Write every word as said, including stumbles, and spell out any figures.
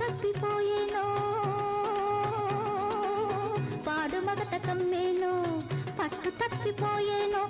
తప్పిపోయేనో